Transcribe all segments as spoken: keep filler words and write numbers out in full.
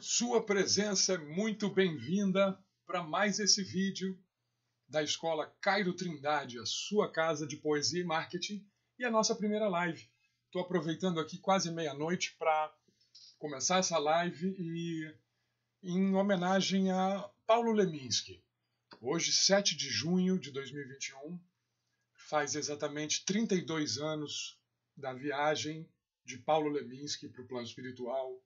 Sua presença é muito bem-vinda para mais esse vídeo da Escola Cairo Trindade, a sua casa de poesia e marketing, e a nossa primeira live. Estou aproveitando aqui quase meia-noite para começar essa live e em homenagem a Paulo Leminski. Hoje, sete de junho de dois mil e vinte e um, faz exatamente trinta e dois anos da viagem de Paulo Leminski para o plano espiritual,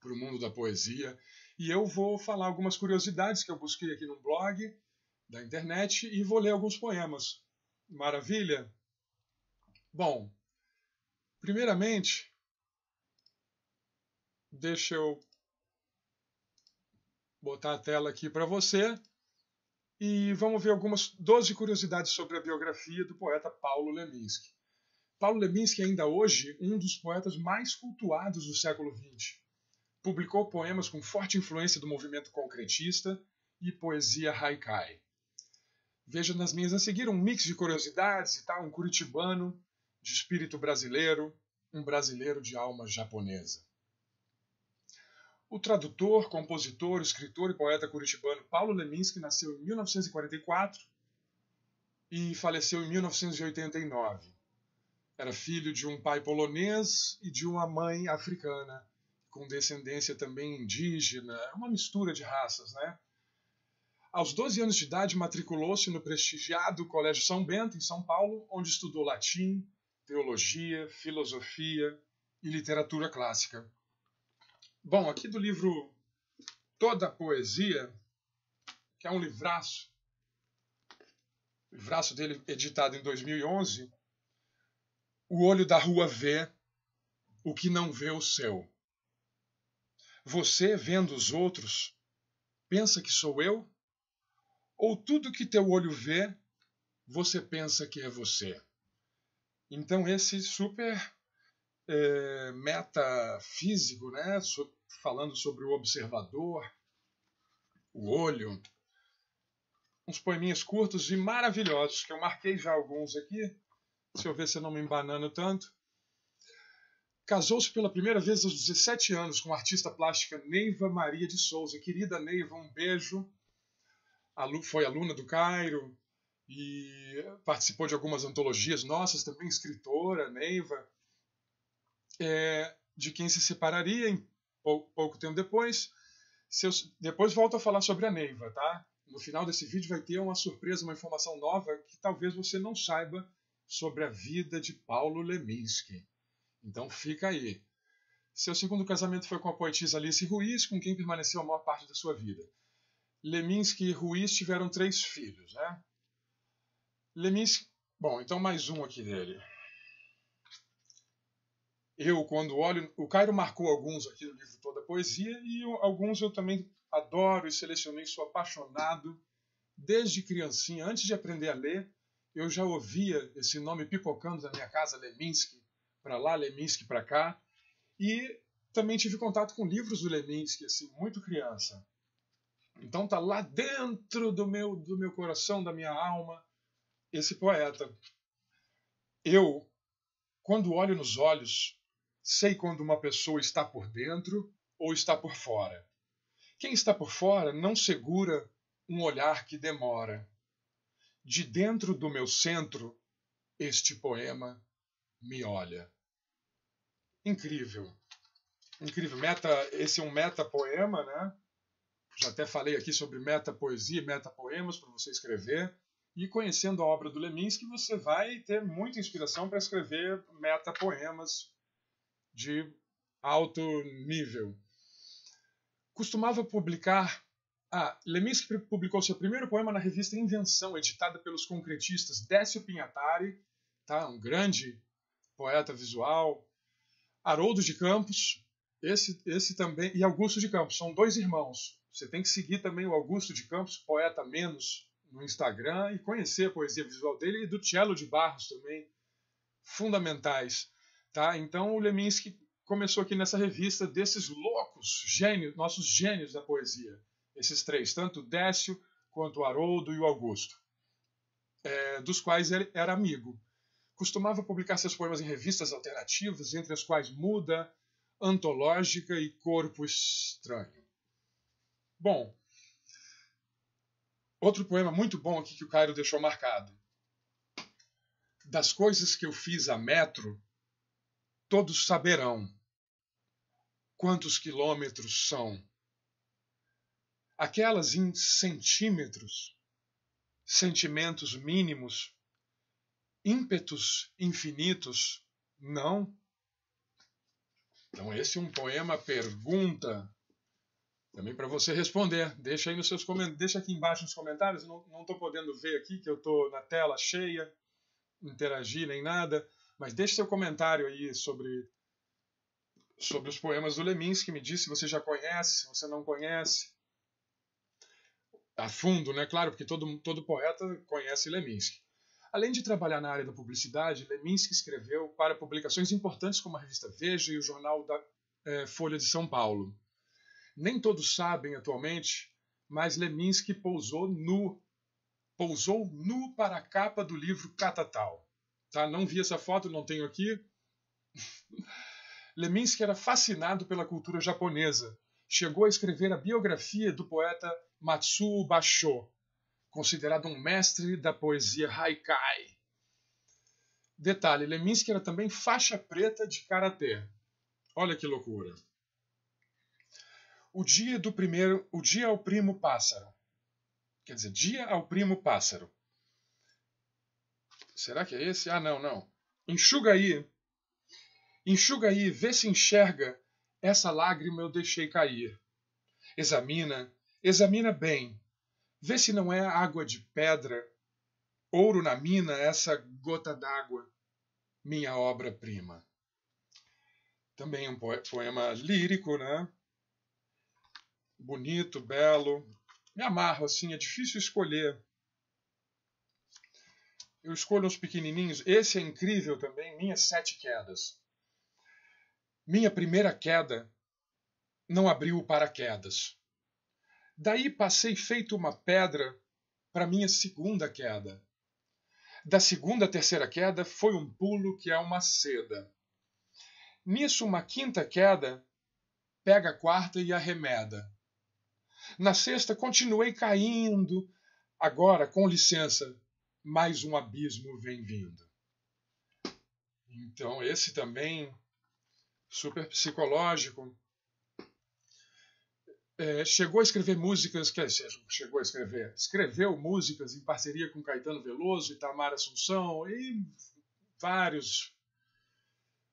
para o mundo da poesia. E eu vou falar algumas curiosidades que eu busquei aqui no blog da internet e vou ler alguns poemas. Maravilha? Bom, primeiramente, deixa eu botar a tela aqui para você e vamos ver algumas doze curiosidades sobre a biografia do poeta Paulo Leminski. Paulo Leminski é ainda hoje um dos poetas mais cultuados do século vinte. Publicou poemas com forte influência do movimento concretista e poesia haikai. Veja nas minhas a seguir um mix de curiosidades e tal, um curitibano de espírito brasileiro, um brasileiro de alma japonesa. O tradutor, compositor, escritor e poeta curitibano Paulo Leminski nasceu em mil novecentos e quarenta e quatro e faleceu em mil novecentos e oitenta e nove. Era filho de um pai polonês e de uma mãe africana, com descendência também indígena, uma mistura de raças, né? Aos doze anos de idade, matriculou-se no prestigiado Colégio São Bento, em São Paulo, onde estudou latim, teologia, filosofia e literatura clássica. Bom, aqui do livro Toda a Poesia, que é um livraço, livraço dele editado em dois mil e onze, o olho da rua vê o que não vê o seu. Você, vendo os outros, pensa que sou eu? Ou tudo que teu olho vê, você pensa que é você? Então esse super... É, metafísico, né? So, falando sobre o observador, o olho, uns poeminhas curtos e maravilhosos, que eu marquei já alguns aqui, deixa eu ver se eu não me embanano tanto. Casou-se pela primeira vez aos dezessete anos com a artista plástica Neiva Maria de Souza. Querida Neiva, um beijo. Alu, foi aluna do Cairo e participou de algumas antologias nossas, também escritora, Neiva. É, de quem se separaria em pou, pouco tempo depois. Eu, depois volto a falar sobre a Neiva, tá? No final desse vídeo vai ter uma surpresa, uma informação nova que talvez você não saiba sobre a vida de Paulo Leminski. Então fica aí. Seu segundo casamento foi com a poetisa Alice Ruiz, com quem permaneceu a maior parte da sua vida. Leminski e Ruiz tiveram três filhos, né? Leminski... Bom, então mais um aqui dele. Eu, quando olho... O Cairo marcou alguns aqui no livro Toda a Poesia e eu, alguns eu também adoro e selecionei, sou apaixonado. Desde criancinha, antes de aprender a ler, eu já ouvia esse nome pipocando na minha casa, Leminski, para lá, Leminski para cá. E também tive contato com livros do Leminski, assim, muito criança. Então tá lá dentro do meu, do meu coração, da minha alma, esse poeta. Eu, quando olho nos olhos... Sei quando uma pessoa está por dentro ou está por fora. Quem está por fora não segura um olhar que demora. De dentro do meu centro, este poema me olha. Incrível. Incrível. Meta, esse é um metapoema, né? Já até falei aqui sobre metapoesia e metapoemas para você escrever. E conhecendo a obra do Leminski, você vai ter muita inspiração para escrever metapoemas de alto nível. Costumava publicar... Ah, Leminski publicou seu primeiro poema na revista Invenção, editada pelos concretistas Décio Pinhatari, tá? Um grande poeta visual, Haroldo de Campos, esse, esse também, e Augusto de Campos, são dois irmãos. Você tem que seguir também o Augusto de Campos, Poeta Menos, no Instagram, e conhecer a poesia visual dele, e do Tielo de Barros também, fundamentais. Tá? Então o Leminski começou aqui nessa revista desses loucos, gênios, nossos gênios da poesia. Esses três, tanto o Décio, quanto o Haroldo e o Augusto, é, dos quais ele era amigo. Costumava publicar seus poemas em revistas alternativas, entre as quais Muda, Antológica e Corpo Estranho. Bom, outro poema muito bom aqui que o Cairo deixou marcado. Das coisas que eu fiz a metro, todos saberão quantos quilômetros são. Aquelas em centímetros, sentimentos mínimos, ímpetos infinitos, não? Então esse é um poema pergunta, também para você responder. Deixa aí nos seus comentários, deixa aqui embaixo nos comentários. Não não estou podendo ver aqui que eu estou na tela cheia, interagir nem nada, mas deixe seu comentário aí sobre sobre os poemas do Leminski, me diz se você já conhece, se você não conhece a fundo, né? Claro, porque todo todo poeta conhece Leminski. Além de trabalhar na área da publicidade, Leminski escreveu para publicações importantes como a revista Veja e o jornal da eh, Folha de São Paulo. Nem todos sabem atualmente, mas Leminski pousou nu, pousou nu para a capa do livro Catatal. Tá? Não vi essa foto, não tenho aqui. Leminski era fascinado pela cultura japonesa. Chegou a escrever a biografia do poeta Matsuo Bashō, considerado um mestre da poesia haikai. Detalhe, Leminski era também faixa preta de karatê. Olha que loucura. O dia do primeiro, o dia ao primo pássaro. Quer dizer, dia ao primo pássaro. Será que é esse? Ah, não, não. Enxuga aí. Enxuga aí, vê se enxerga. Essa lágrima eu deixei cair. Examina, examina bem. Vê se não é água de pedra, ouro na mina, essa gota d'água, minha obra-prima. Também um poema lírico, né? Bonito, belo. Me amarro assim, é difícil escolher. Eu escolho uns pequenininhos. Esse é incrível também, Minhas Sete Quedas. Minha primeira queda não abriu o paraquedas. Daí passei feito uma pedra para minha segunda queda. Da segunda à terceira queda foi um pulo que é uma seda. Nisso uma quinta queda pega a quarta e arremeda. Na sexta continuei caindo. Agora, com licença, mais um abismo vem vindo. Então esse também super psicológico. É, chegou a escrever músicas, quer dizer, chegou a escrever, escreveu músicas em parceria com Caetano Veloso, Itamar Assunção e vários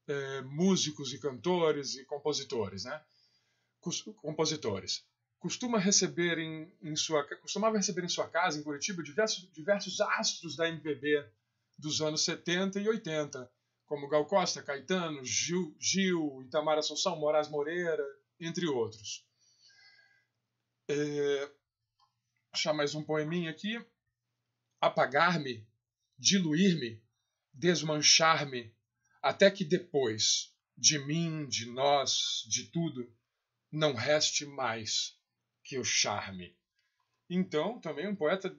é, músicos e cantores e compositores, né? Compositores. Costuma receber em, em sua, costumava receber em sua casa, em Curitiba, diversos, diversos astros da M P B dos anos setenta e oitenta, como Gal Costa, Caetano, Gil, Gil Itamar Assunção, Moraes Moreira, entre outros. É, achar mais um poeminha aqui. Apagar-me, diluir-me, desmanchar-me, até que depois de mim, de nós, de tudo, não reste mais que o charme. Então, também um poeta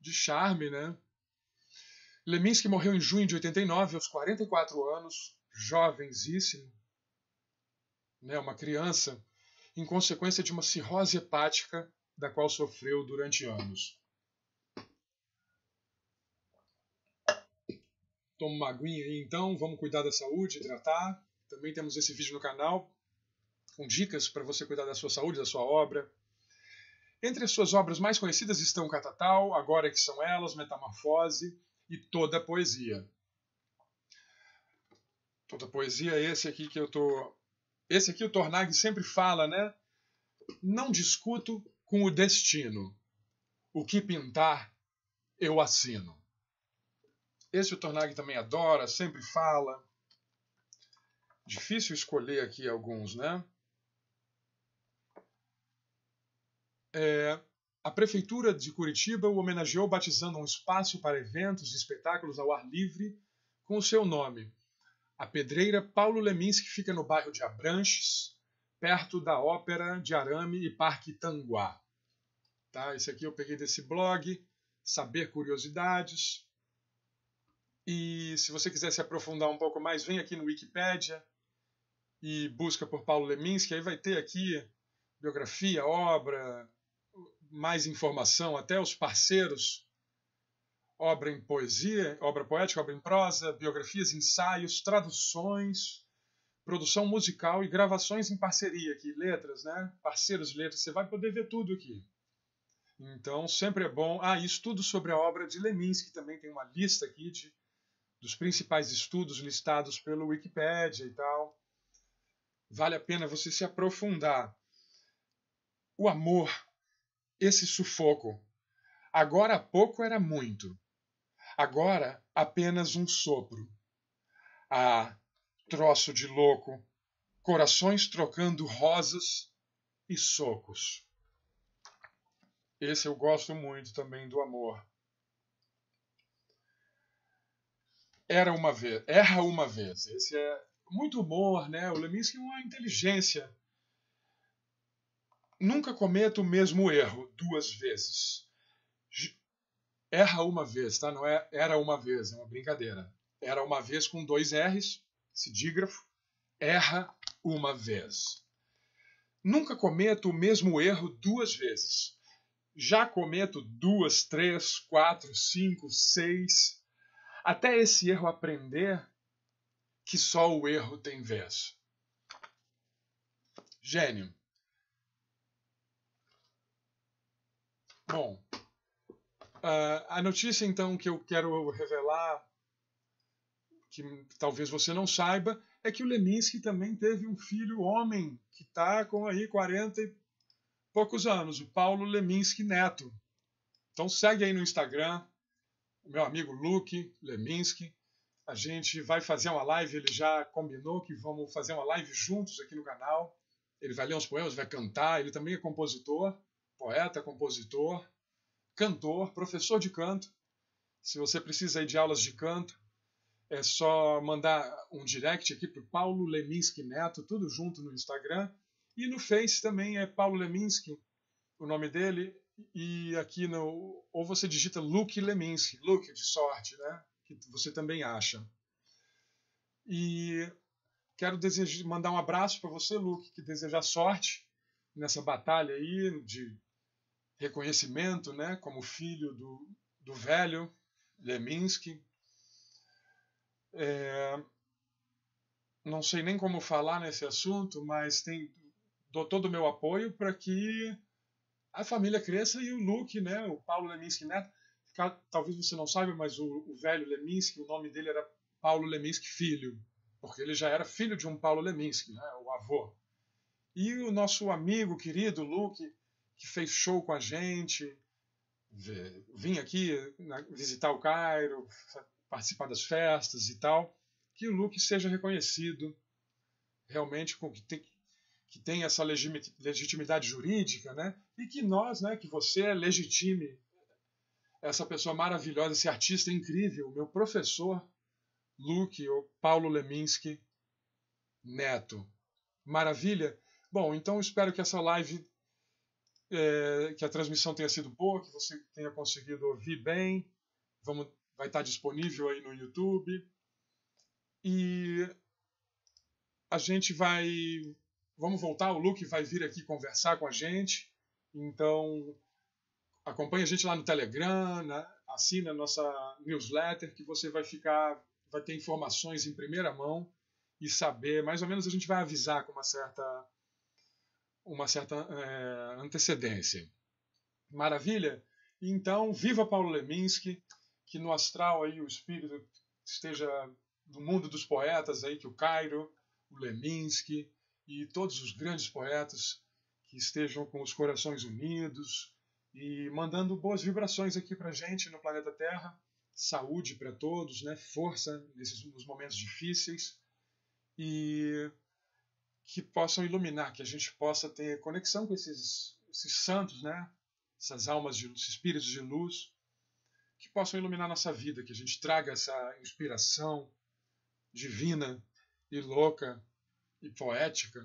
de charme, né? Leminski morreu em junho de oitenta e nove, aos quarenta e quatro anos, jovenzíssimo, né, uma criança, em consequência de uma cirrose hepática da qual sofreu durante anos. Toma uma aguinha aí, então. Vamos cuidar da saúde, hidratar. Também temos esse vídeo no canal com dicas para você cuidar da sua saúde, da sua obra. Entre as suas obras mais conhecidas estão Catatal, Agora Que São Elas, Metamorfose e Toda a Poesia. Toda a Poesia é esse aqui que eu tô... Esse aqui o Tornag sempre fala, né? Não discuto com o destino. O que pintar, eu assino. Esse o Tornag também adora, sempre fala. Difícil escolher aqui alguns, né? É, a Prefeitura de Curitiba o homenageou batizando um espaço para eventos e espetáculos ao ar livre com o seu nome. A Pedreira Paulo Leminski fica no bairro de Abranches, perto da Ópera de Arame e Parque Tanguá. Tá? Esse aqui eu peguei desse blog, Saber Curiosidades. E se você quiser se aprofundar um pouco mais, vem aqui no Wikipédia e busca por Paulo Leminski. Aí vai ter aqui biografia, obra, mais informação até aos parceiros, obra em poesia, obra poética, obra em prosa, biografias, ensaios, traduções, produção musical e gravações em parceria aqui, letras, né? Parceiros de letras, você vai poder ver tudo aqui. Então, sempre é bom. Ah, e estudos sobre a obra de Leminski, também tem uma lista aqui de, dos principais estudos listados pelo Wikipédia e tal. Vale a pena você se aprofundar. O amor, esse sufoco. Agora há pouco era muito. Agora apenas um sopro. Ah, troço de louco. Corações trocando rosas e socos. Esse eu gosto muito também do amor. Era uma vez, erra uma vez. Esse é muito humor, né? O Leminski é uma inteligência. Nunca cometa o mesmo erro duas vezes. Erra uma vez, tá? Não é era uma vez, é uma brincadeira. Era uma vez com dois R's, esse dígrafo. Erra uma vez. Nunca cometa o mesmo erro duas vezes. Já cometo duas, três, quatro, cinco, seis. Até esse erro aprender que só o erro tem vez. Gênio. Bom, a notícia então que eu quero revelar, que talvez você não saiba, é que o Leminski também teve um filho homem, que está com aí quarenta e poucos anos, o Paulo Leminski Neto. Então segue aí no Instagram, o meu amigo Luke Leminski. A gente vai fazer uma live, ele já combinou que vamos fazer uma live juntos aqui no canal. Ele vai ler uns poemas, vai cantar, ele também é compositor, poeta, compositor, cantor, professor de canto. Se você precisa aí de aulas de canto, é só mandar um direct aqui para o Paulo Leminski Neto, tudo junto no Instagram. E no Face também é Paulo Leminski, o nome dele. E aqui, no ou você digita Luke Leminski, Luke de sorte, né? Que você também acha. E quero desejar, mandar um abraço para você, Luke, que deseja sorte nessa batalha aí de reconhecimento, né? Como filho do, do velho Leminski. É, não sei nem como falar nesse assunto, mas tem... dou todo o meu apoio para que a família cresça e o Luke, né, o Paulo Leminski Neto, talvez você não saiba, mas o, o velho Leminski, o nome dele era Paulo Leminski Filho, porque ele já era filho de um Paulo Leminski, né, o avô. E o nosso amigo querido Luke, que fez show com a gente, vinha aqui visitar o Cairo, participar das festas e tal, que o Luke seja reconhecido realmente com o que tem que que tem essa legitimidade jurídica, né? E que nós, né, que você legitime essa pessoa maravilhosa, esse artista incrível, meu professor Luke, ou Paulo Leminski Neto. Maravilha? Bom, então espero que essa live, é, que a transmissão tenha sido boa, que você tenha conseguido ouvir bem. Vamos, vai estar disponível aí no YouTube. E a gente vai... Vamos voltar, o Luke vai vir aqui conversar com a gente, então acompanha a gente lá no Telegram, né? Assina a nossa newsletter que você vai ficar, vai ter informações em primeira mão e saber, mais ou menos a gente vai avisar com uma certa, uma certa é, antecedência. Maravilha? Então, viva Paulo Leminski, que no astral aí o espírito esteja no mundo dos poetas, aí, que o Cairo, o Leminski... e todos os grandes poetas que estejam com os corações unidos e mandando boas vibrações aqui para a gente no planeta Terra. Saúde para todos, né? Força nesses nos momentos difíceis e que possam iluminar, que a gente possa ter conexão com esses, esses santos, né? Essas almas, de, esses espíritos de luz, que possam iluminar nossa vida, que a gente traga essa inspiração divina e louca e poética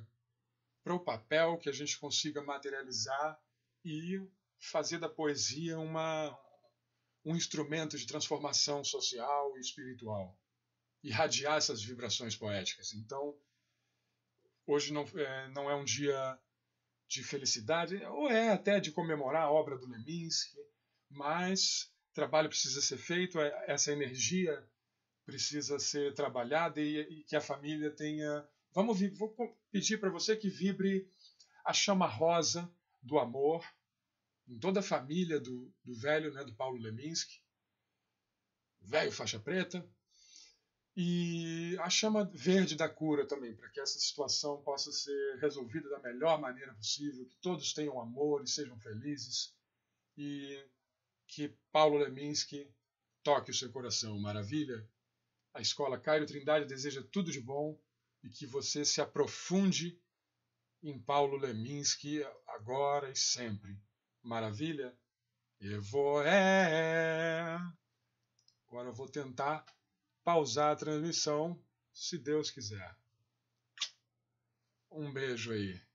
para o papel, que a gente consiga materializar e fazer da poesia uma, um instrumento de transformação social e espiritual, irradiar essas vibrações poéticas. Então, hoje não é, não é um dia de felicidade, ou é até de comemorar a obra do Leminski, mas trabalho precisa ser feito, essa energia precisa ser trabalhada e, e que a família tenha... Vamos, vou pedir para você que vibre a chama rosa do amor em toda a família do, do velho, né, do Paulo Leminski, velho faixa preta, e a chama verde da cura também, para que essa situação possa ser resolvida da melhor maneira possível, que todos tenham amor e sejam felizes, e que Paulo Leminski toque o seu coração. Maravilha? A Escola Cairo Trindade deseja tudo de bom e que você se aprofunde em Paulo Leminski agora e sempre. Maravilha? Eu vou... É... Agora eu vou tentar pausar a transmissão, se Deus quiser. Um beijo aí.